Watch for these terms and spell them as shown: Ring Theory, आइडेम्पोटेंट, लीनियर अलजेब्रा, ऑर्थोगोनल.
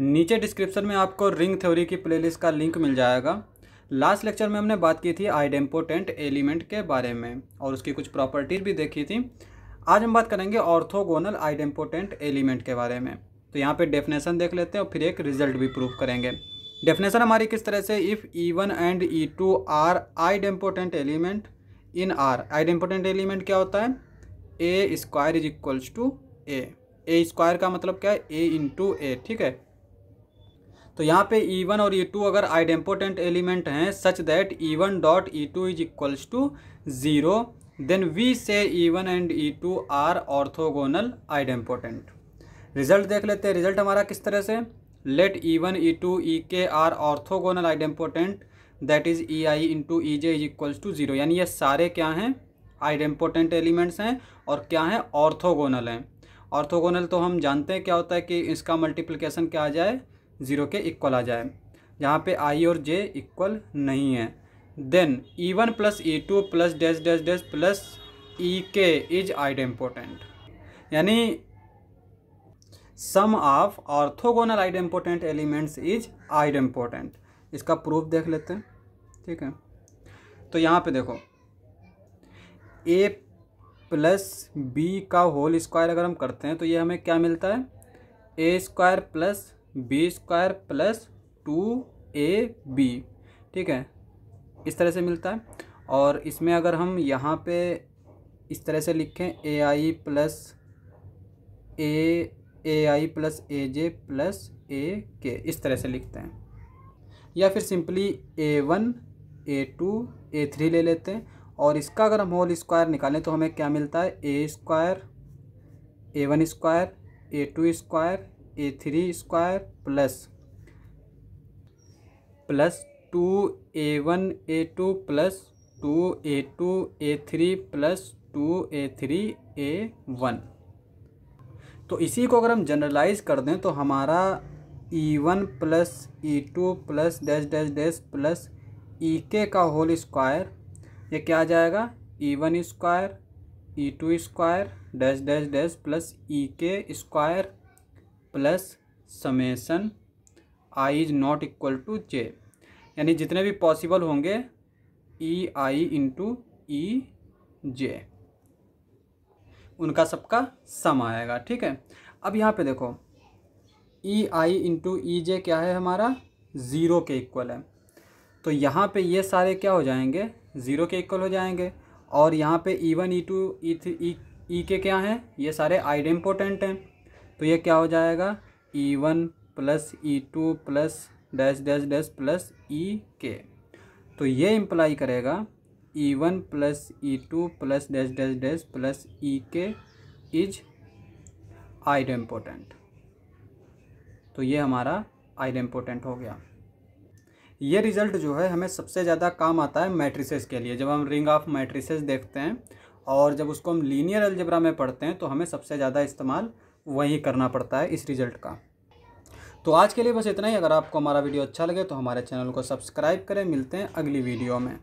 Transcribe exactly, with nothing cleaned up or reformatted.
नीचे डिस्क्रिप्शन में आपको रिंग थ्योरी की प्लेलिस्ट का लिंक मिल जाएगा। लास्ट लेक्चर में हमने बात की थी आइडेम्पोटेंट एलिमेंट के बारे में और उसकी कुछ प्रॉपर्टीज भी देखी थी। आज हम बात करेंगे ऑर्थोगोनल आइडेम्पोटेंट एलिमेंट के बारे में। तो यहाँ पे डेफिनेशन देख लेते हैं और फिर एक रिजल्ट भी प्रूव करेंगे। डेफिनेशन हमारी किस तरह से, if E one and E two are आइडेम्पोटेंट element in R. आइडेम्पोटेंट element क्या होता है, ए square is equals to A. A square का मतलब क्या है, ए इंटू ए, ठीक है। तो यहाँ पे ई वन और ई टू अगर आइडेम्पोटेंट एलिमेंट हैं such that E one dot E two is equals to zero, then we say E one and E two are ऑर्थोगोनल आइडेम्पोटेंट। Result देख लेते हैं, रिजल्ट हमारा किस तरह से, let E one E two E K are ऑर्थोगोनल आइडेम्पोटेंट that is E I into E J is equals to zero. यानी ये सारे क्या हैं, आइडेम्पोटेंट एलिमेंट्स हैं और क्या हैं, ऑर्थोगोनल हैं। ऑर्थोगोनल तो हम जानते हैं क्या होता है कि इसका मल्टीप्लिकेशन क्या आ जाए, ज़ीरो के इक्वल आ जाए, जहाँ पे आई और जे इक्वल नहीं है। Then E one plus E two plus dash dash dash plus E K is आइडेम्पोटेंट। यानी sum of ऑर्थोगोनल आइडेम्पोटेंट elements is आइडेम्पोटेंट। इसका प्रूफ देख लेते हैं, ठीक है। तो यहाँ पे देखो, ए प्लस बी का होल स्क्वायर अगर हम करते हैं तो ये हमें क्या मिलता है, ए square plus B square plus two A B, ठीक है, इस तरह से मिलता है। और इसमें अगर हम यहाँ पे इस तरह से लिखें, A I plus A A I plus A J plus A K, इस तरह से लिखते हैं। या फिर simply A one A two A three ले लेते हैं और इसका अगर हम होल स्क्वायर निकालें तो हमें क्या मिलता है, ए square A one square A two square A three square plus plus two A one A two plus two A two A three plus two A three A one. तो इसी को अगर हम जनरलाइज कर दें तो हमारा E one plus E two plus dash dash dash plus E K का होल स्क्वायर, ये क्या आ जाएगा, E one square E two square dash dash dash plus E K square plus summation I is not equal to जे। यानी जितने भी possible होंगे ई I into E जे, उनका सबका सम आएगा, ठीक है। अब यहाँ पे देखो, ई आई इंटू ई जे क्या है हमारा, ज़ीरो के इक्वल है। तो यहाँ पे ये सारे क्या हो जाएंगे, ज़ीरो के इक्वल हो जाएंगे। और यहाँ पे E one E two E three E के क्या हैं, ये सारे आइडेम्पोटेंट हैं। तो ये क्या हो जाएगा, E one plus E two plus dash dash dash plus E K. तो ये इम्प्लाई करेगा E one plus E two plus dash dash dash plus E K is आइडेम्पोटेंट। तो ये हमारा आइडेम्पोटेंट हो गया। ये रिज़ल्ट जो है हमें सबसे ज़्यादा काम आता है मैट्रिसेस के लिए। जब हम रिंग ऑफ मैट्रिसेस देखते हैं और जब उसको हम लीनियर अलजेब्रा में पढ़ते हैं तो हमें सबसे ज़्यादा इस्तेमाल वही करना पड़ता है इस रिज़ल्ट का। तो आज के लिए बस इतना ही। अगर आपको हमारा वीडियो अच्छा लगे तो हमारे चैनल को सब्सक्राइब करें। मिलते हैं अगली वीडियो में।